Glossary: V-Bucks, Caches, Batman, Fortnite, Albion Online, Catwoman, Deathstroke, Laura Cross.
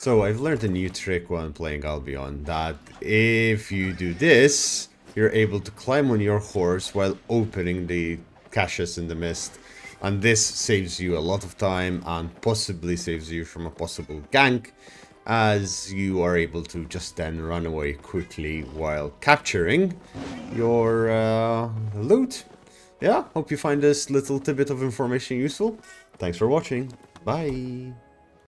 So I've learned a new trick when playing Albion, that if you do this, you're able to climb on your horse while opening the caches in the mist. And this saves you a lot of time and possibly saves you from a possible gank, as you are able to just then run away quickly while capturing your loot. Yeah, hope you find this little tidbit of information useful. Thanks for watching. Bye.